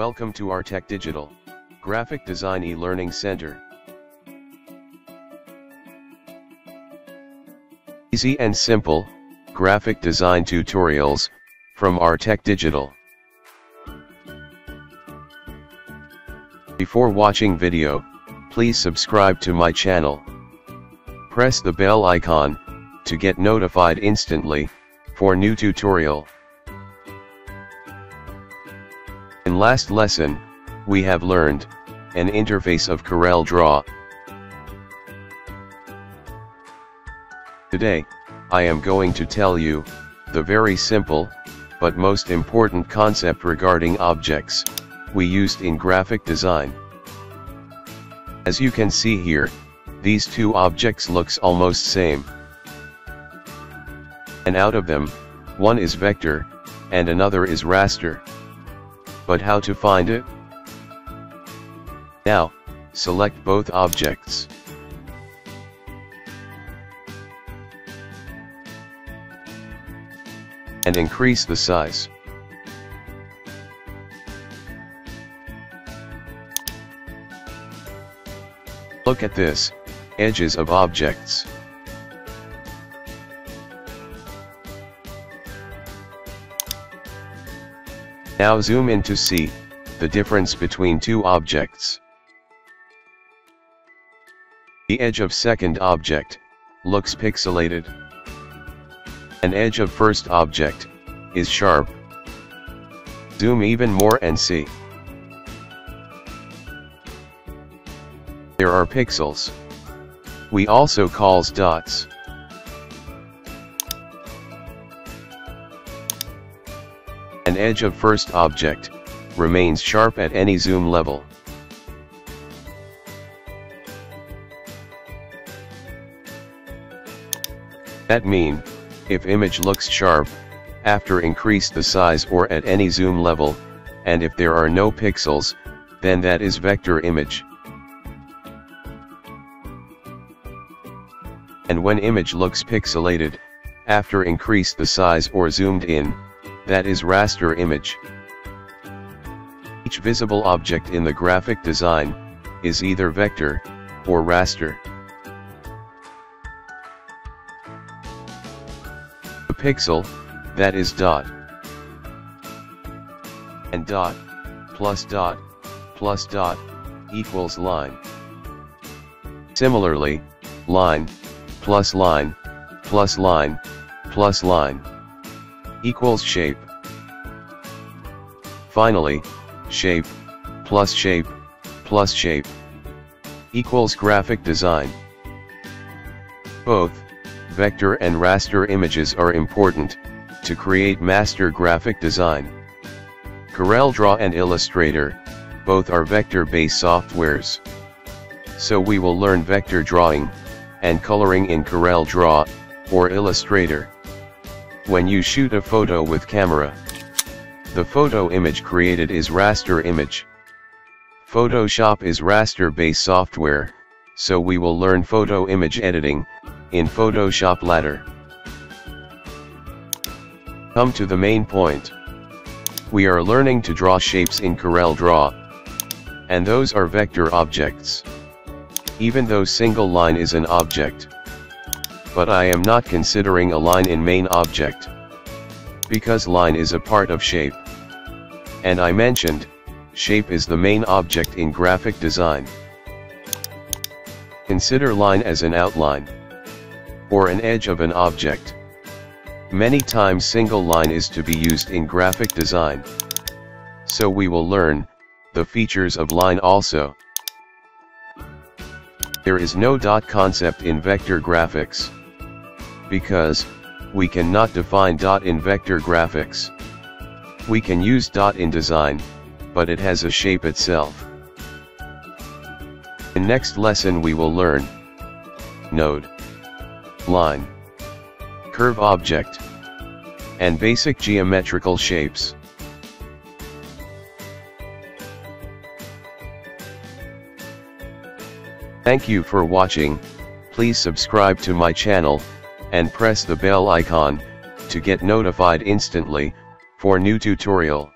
Welcome to Artec Digital, Graphic Design e-Learning Center. Easy and simple, graphic design tutorials, from Artec Digital. Before watching video, please subscribe to my channel. Press the bell icon, to get notified instantly, for new tutorial. In last lesson, we have learned, an interface of Corel Draw. Today, I am going to tell you, the very simple, but most important concept regarding objects, we used in graphic design. As you can see here, these two objects looks almost same. And out of them, one is vector, and another is raster. But how to find it? Now, select both objects. And increase the size. Look at this, edges of objects. Now zoom in to see, the difference between two objects. The edge of second object, looks pixelated. An edge of first object, is sharp. Zoom even more and see. There are pixels. We also calls dots. An edge of first object, remains sharp at any zoom level. That means, if image looks sharp, after increase the size or at any zoom level, and if there are no pixels, then that is vector image. And when image looks pixelated, after increase the size or zoomed in, that is raster image. Each visible object in the graphic design, is either vector, or raster. The pixel, that is dot. And dot, plus dot, plus dot, equals line. Similarly, line, plus line, plus line, plus line. Equals shape. Finally, shape, plus shape, plus shape. Equals graphic design. Both, vector and raster images are important, to create master graphic design. Corel Draw and Illustrator, both are vector-based softwares. So we will learn vector drawing, and coloring in Corel Draw, or Illustrator. When you shoot a photo with camera, the photo image created is raster image. Photoshop is raster-based software, so we will learn photo image editing, in Photoshop later. Come to the main point. We are learning to draw shapes in Corel Draw. And those are vector objects. Even though single line is an object. But I am not considering a line in main object. Because line is a part of shape. And I mentioned, shape is the main object in graphic design. Consider line as an outline. Or an edge of an object. Many times single line is to be used in graphic design. So we will learn, the features of line also. There is no dot concept in vector graphics. Because, we cannot define dot in vector graphics. We can use dot in design, but it has a shape itself. In next lesson we will learn node, line, curve object, and basic geometrical shapes. Thank you for watching, please subscribe to my channel, and press the bell icon, to get notified instantly, for new tutorial.